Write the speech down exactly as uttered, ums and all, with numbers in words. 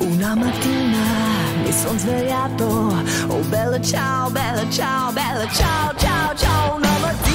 Una mattina mi son svegliato. Oh bella ciao, bella ciao, bella ciao, ciao, ciao, una mattina.